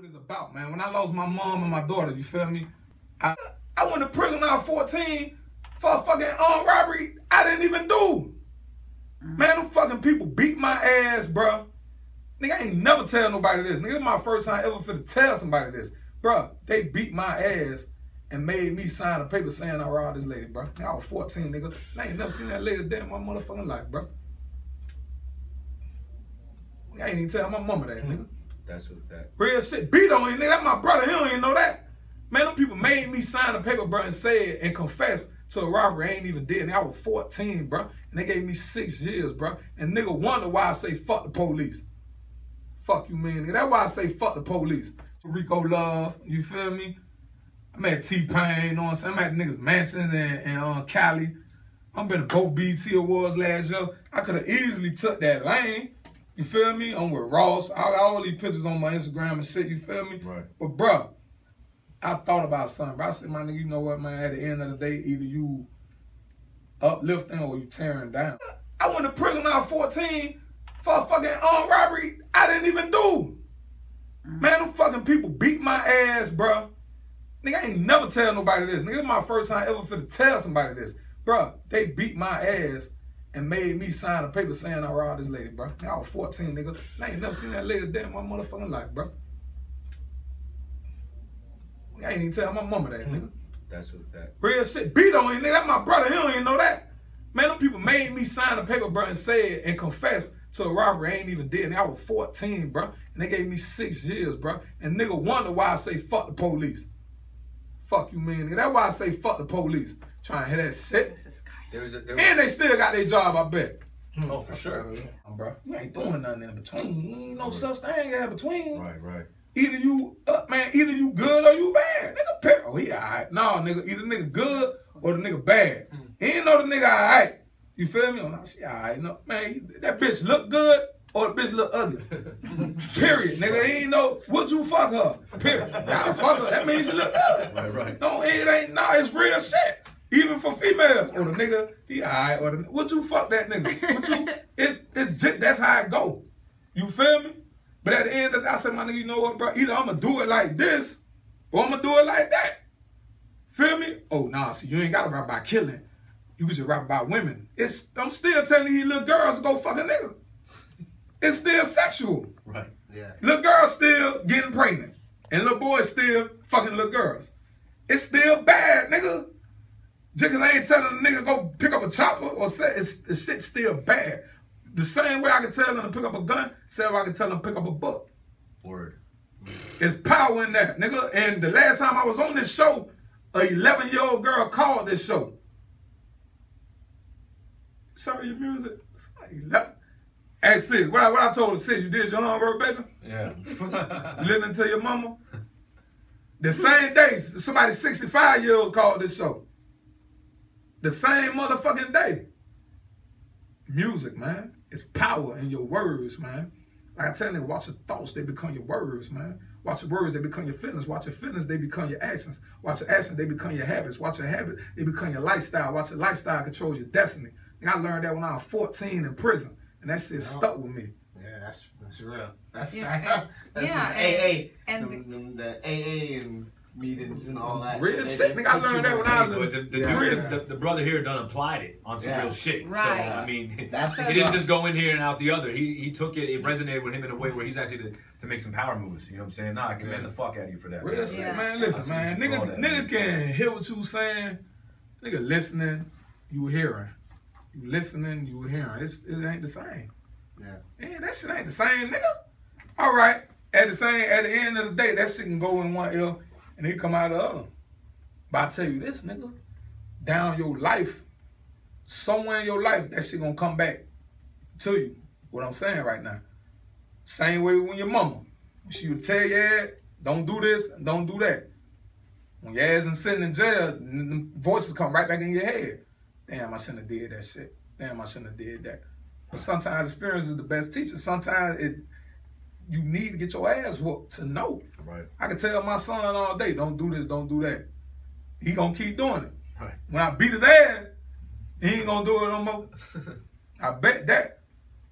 what it's about, man. When I lost my mom and my daughter, you feel me? I went to prison when I was 14 for a fucking armed robbery I didn't even do. Man, them fucking people beat my ass, bruh. Nigga, I ain't never tell nobody this. Nigga, this is my first time ever for to tell somebody this. Bruh, they beat my ass and made me sign a paper saying I robbed this lady, bruh. I was 14, nigga. I ain't never seen that lady dead in my motherfucking life, bruh. I ain't even tell my mama that, nigga. That's what that. Real shit. Beat on him, nigga. That's my brother. He don't even know that. Man, them people made me sign a paper, bro, and said and confess to a robbery I ain't even did. And I was 14, bro. And they gave me 6 years, bro. And nigga wonder why I say fuck the police. Fuck you, man, nigga. That's why I say fuck the police. Rico Love, you feel me? I'm at T-Pain, you know what I'm saying? I'm at niggas Manson and Cali. I'm been to both BET Awards last year. I could have easily took that lane. You feel me? I'm with Ross. I got all these pictures on my Instagram and shit, you feel me? Right. But, bro, I thought about something, bro. I said, my nigga, you know what, man? At the end of the day, either you uplifting or you tearing down. I went to prison when I was 14 for a fucking armed robbery I didn't even do. Man, them fucking people beat my ass, bro. Nigga, I ain't never tell nobody this. Nigga, this is my first time ever for to tell somebody this. Bro, they beat my ass and made me sign a paper saying I robbed this lady, bro. I was 14, nigga. I ain't never seen that lady dead in my motherfucking life, bro. I ain't even tell my mama that, nigga. That's what that. Real shit. Beat on him, nigga. That's my brother. He don't even know that. Man, them people made me sign a paper, bro, and said and confess to a robbery I ain't even did. And I was 14, bro. And they gave me 6 years, bro. And nigga wonder why I say fuck the police. Fuck you, man, nigga. That's why I say fuck the police. Trying to hear that shit. And they still got their job, I bet. Oh, for sure. Bro, you ain't doing nothing in between. You ain't no such thing in between. Right, right. Either you up, man, either you good or you bad. Nigga, oh, he all right. No, nigga, either nigga good or the nigga bad. He ain't know the nigga all right. You feel me? Oh, no, she all right. No, man, that bitch look good or the bitch look ugly. Period, nigga. He ain't know, would you fuck her? Period. Nah, fuck her. That means she look good. Right, right. No, it ain't, nah, it's real shit. Even for females, or the nigga, he alright, or the would you fuck that nigga? Would you? It's just, that's how it go. You feel me? But at the end of the day, I said, my nigga, you know what, bro? Either I'ma do it like this, or I'ma do it like that. Feel me? Oh, nah, see, you ain't gotta rap by killing. You can just rap by women. It's, I'm still telling these little girls to go fuck a nigga. It's still sexual. Right, yeah. Little girls still getting pregnant. And little boys still fucking little girls. It's still bad, nigga. Just cause I ain't telling a nigga to go pick up a chopper or say the shit's still bad. The same way I can tell him to pick up a gun, same way I can tell him to pick up a book. Word. There's power in that, nigga. And the last time I was on this show, an 11-year-old girl called this show. Sorry, your music. Hey, sis, what I told her, sis, you did your homework, baby? Yeah. Listening to your mama? The same day, somebody 65-year-old called this show. The same motherfucking day. Music, man. It's power in your words, man. Like I tell you, watch your thoughts, they become your words, man. Watch your words, they become your feelings. Watch your feelings, they become your actions. Watch your actions, they become your habits. Watch your habit, they become your lifestyle. Watch your lifestyle controls your destiny. And I learned that when I was 14 in prison. And that shit stuck with me. Yeah, that's real. That's the AA and meetings and all that. Real shit, nigga. I learned that when I was the brother here done applied it on some real shit. Right. So I mean, he didn't just go in here and out the other. He took it. It resonated with him in a way where he's actually to make some power moves. You know what I'm saying? Nah, I commend the fuck out of you for that. Real shit, man. Listen, man. Nigga can hear what you saying. Nigga listening, you hearing. You listening, you hearing. It ain't the same. Yeah. Man, that shit ain't the same, nigga. All right. At the end of the day, that shit can go in one ear. And he come out of the other. But I tell you this, nigga, down your life, somewhere in your life, that shit gonna come back to you. What I'm saying right now. Same way when your mama, when she would tell your ass, don't do this, don't do that. When your ass is sitting in jail, voices come right back in your head. Damn, I shouldn't have did that shit. Damn, I shouldn't have did that. But sometimes experience is the best teacher. Sometimes you need to get your ass whooped to know. Right. I can tell my son all day, don't do this, don't do that. He gonna keep doing it. Right. When I beat his ass, he ain't gonna do it no more. I bet that.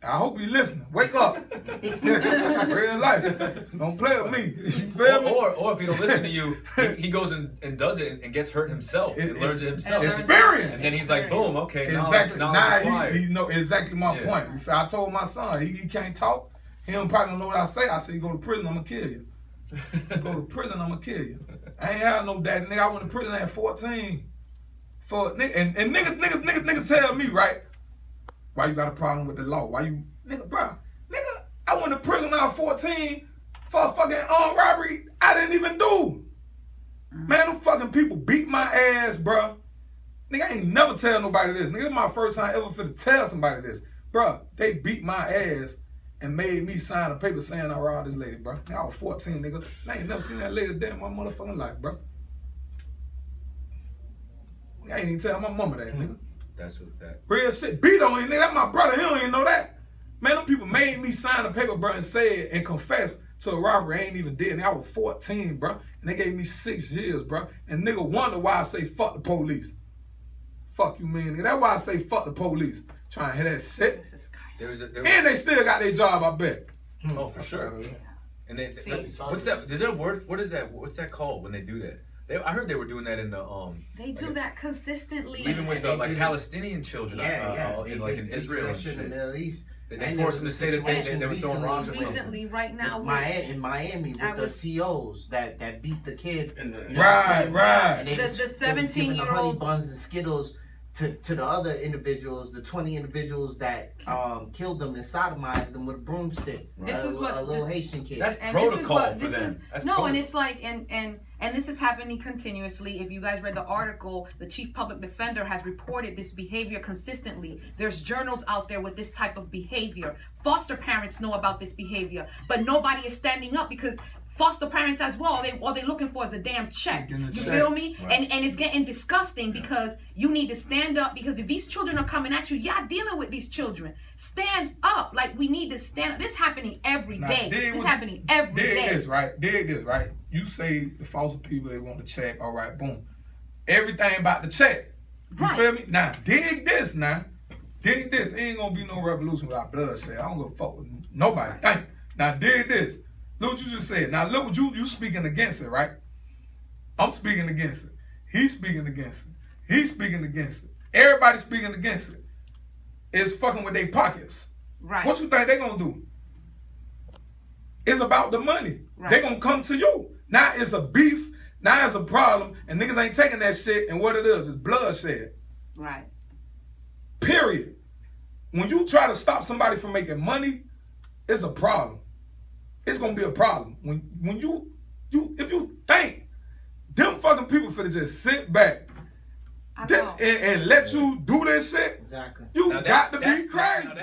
I hope you're listening. Wake up. Real life. Don't play with me. You feel me? Or if he don't listen to you, he goes and does it and gets hurt himself. It learns it himself. Experience. And then he's like, boom, okay. Exactly. Now he know exactly my point. I told my son, he can't talk. He don't probably know what I say. I say, you go to prison, I'm going to kill you. Go to prison, I'm going to kill you. I ain't had no daddy, nigga. I went to prison at 14. And niggas tell me, right? Why you got a problem with the law? Why you, nigga, bro? Nigga, I went to prison when I was 14 for a fucking armed robbery I didn't even do. Man, them fucking people beat my ass, bro. Nigga, I ain't never tell nobody this. Nigga, this is my first time ever for to tell somebody this. Bro, they beat my ass and made me sign a paper saying I robbed this lady, bro. I was 14, nigga. I ain't never seen that lady dead in my motherfucking life, bro. I ain't even tell my mama that, nigga. That's what that. Real shit. B don't even know that. My brother, he don't even know that. Man, them people made me sign a paper, bro, and said and confessed to a robbery I ain't even did. And I was 14, bro. And they gave me 6 years, bro. And nigga wonder why I say fuck the police. Fuck you, man. Nigga. That's why I say fuck the police. Trying to hear that shit. And they still got their job, I bet. Oh, for sure. And they, what's that? Is there a word? What is that? What's that called when they do that? I heard they were doing that in the They do that consistently. Even with like Palestinian children, in Israel and shit. In the Middle East, they forced them to say that they were throwing rocks. Recently, right now, in Miami, with the COs that beat the kid. Right. And the 17-year-old honey buns and Skittles to the other individuals, the 20 individuals that killed them and sodomized them with a broomstick. Right? This is what a little Haitian kid. That's protocol for them. No, and it's like and this is happening continuously. If you guys read the article, the chief public defender has reported this behavior consistently. There's journals out there with this type of behavior. Foster parents know about this behavior, but nobody is standing up because foster parents as well, all they're looking for is a damn check. Feel me? Right. And it's getting disgusting because you need to stand up, because if these children are coming at you, y'all dealing with these children. Stand up. Like, we need to stand up. This is happening every day. This is happening every day. There it is, right? You say the foster people, they want the check. All right, boom. Everything about the check. You feel me? Now, dig this now. Dig this. It ain't going to be no revolution without bloodshed. I don't give a fuck with nobody. Thank you. Now, dig this. Look what you just said. Now look what you speaking against it, right? I'm speaking against it. He's speaking against it. He's speaking against it. Everybody's speaking against it. It's fucking with their pockets. Right. What you think they gonna do? It's about the money. Right. They gonna come to you. Now it's a beef. Now it's a problem. And niggas ain't taking that shit. And what it is bloodshed. Right. Period. When you try to stop somebody from making money, it's a problem. It's gonna be a problem when if you think them fucking people finna just sit back and let you do this shit. Exactly. You got to be crazy.